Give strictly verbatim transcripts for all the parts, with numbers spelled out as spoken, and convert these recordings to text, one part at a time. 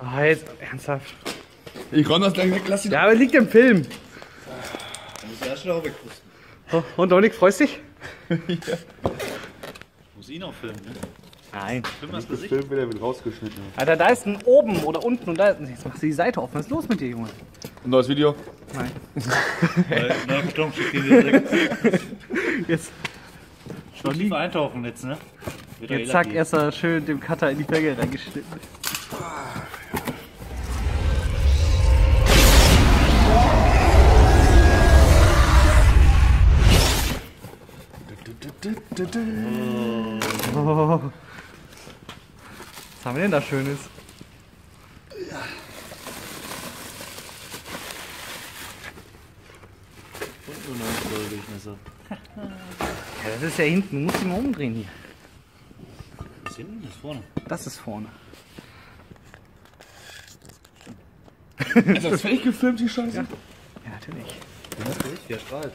Ah, jetzt ernsthaft. Ich räume das gleich weg, lass ihn. Ja, aber liegt im Film. Da muss er schon auch wegpusten. Oh, und Dominik, freust dich? Ja. Ich muss ihn auch filmen, ne? Nein. Film das Gesicht. Film wieder wird rausgeschnitten. Alter, da ist ein oben oder unten und da ist ein. Jetzt machst du die Seite offen. Was ist los mit dir, Junge? Ein neues Video? Nein. Nein, Sturm schickt ihn direkt. Jetzt. Schon lieber eintauchen jetzt, ne? Wird jetzt zack, erst mal schön dem Cutter in die Felge reingeschnitten. Oh. Was haben wir denn da Schönes? Ja. Und nur ein Durchmesser. Ja, das ist ja hinten, muss ich mal umdrehen hier. Das ist hinten, das ist vorne. Das ist vorne. Ist das fertig gefilmt, die Scheiße? Ja, ja natürlich. Ja, natürlich, der strahlt.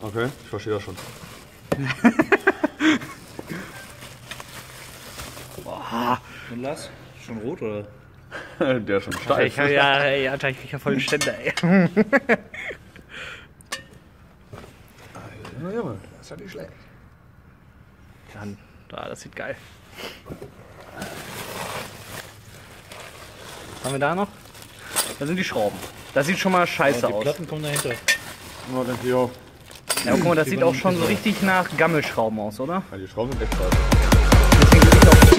Okay, ich verstehe das schon. Boah. Und Lars? Schon rot oder? Der ist schon steif. Ich hab, ja, ey, Alter, ich krieg ja voll den Ständer, ey. Na ja, Mann, das ist ja nicht schlecht. Dann, da, das sieht geil. Was haben wir da noch? Da sind die Schrauben. Das sieht schon mal scheiße aus. Ja, die Platten aus. Kommen dahinter. Ja, denke ich auch. Ja, guck mal, das die sieht auch schon so richtig nach Gammelschrauben aus, oder? Ja, die Schrauben sind echt scheiße. Deswegen sieht auch so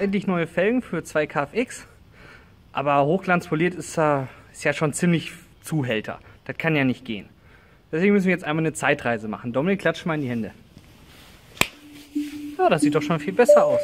endlich neue Felgen für zwei K F X, aber hochglanzpoliert ist, äh, ist ja schon ziemlich Zuhälter. Das kann ja nicht gehen. Deswegen müssen wir jetzt einmal eine Zeitreise machen. Dominik, klatsch mal in die Hände. Ja, das sieht doch schon viel besser aus.